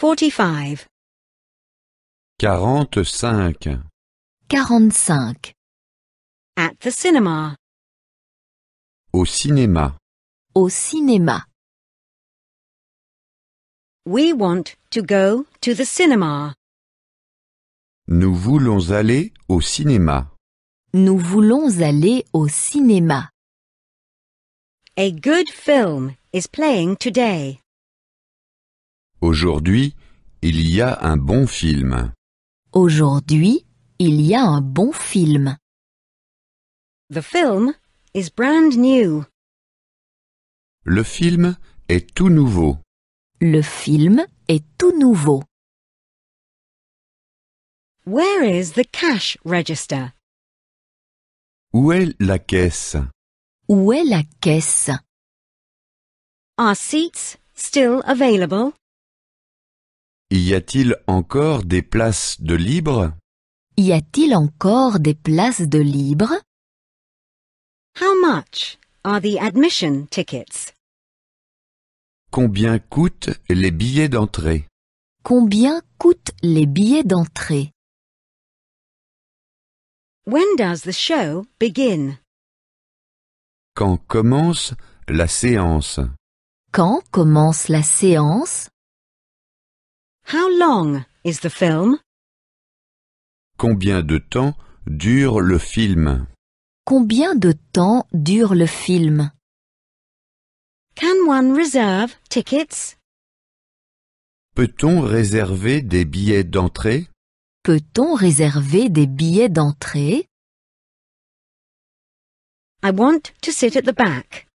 45. 45. 45. At the cinema. Au cinéma. Au cinéma. We want to go to the cinema. Nous voulons aller au cinéma. Nous voulons aller au cinéma. A good film is playing today. Aujourd'hui, il y a un bon film. Aujourd'hui, il y a un bon film. The film is brand new. Le film est tout nouveau. Le film est tout nouveau. Where is the cash register? Où est la caisse? Où est la caisse? Are seats still available? Y a-t-il encore des places de libre? Y a-t-il encore des places de libre? How much are the admission tickets? Combien coûtent les billets d'entrée? Combien coûtent les billets d'entrée? When does the show begin? Quand commence la séance? Quand commence la séance? How long is the film? Combien de temps dure le film? Combien de temps dure le film? Can one reserve tickets? Peut-on réserver des billets d'entrée? Peut-on réserver des billets d'entrée? I want to sit at the back.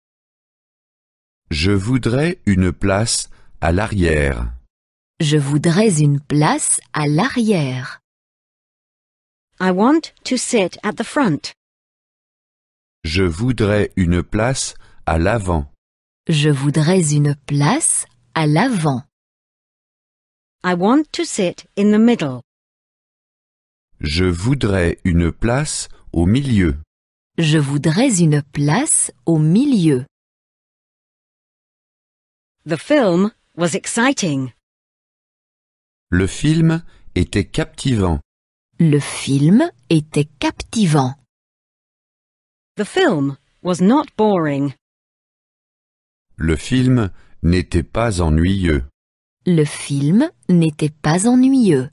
Je voudrais une place à l'arrière. Je voudrais une place à l'arrière. I want to sit at the front. Je voudrais une place à l'avant. Je voudrais une place à l'avant. I want to sit in the middle. Je voudrais une place au milieu. Je voudrais une place au milieu. The film was exciting. Le film était captivant. Le film était captivant. The film was not boring. Le film n'était pas ennuyeux. Le film n'était pas ennuyeux.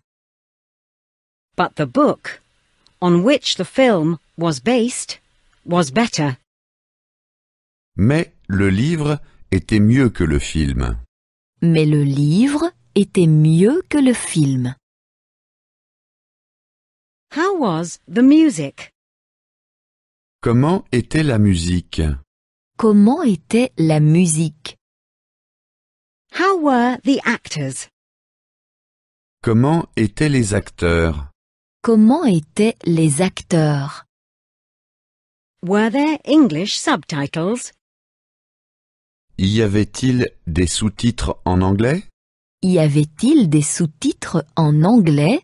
But the book on which the film was based was better. Mais le livre était mieux que le film. Mais le livre était mieux que le film. How was the music? Comment était la musique? Comment était la musique? How were the actors? Comment étaient les acteurs? Comment étaient les acteurs? Were there English subtitles? Y avait-il des sous-titres en anglais? Y avait-il des sous-titres en anglais?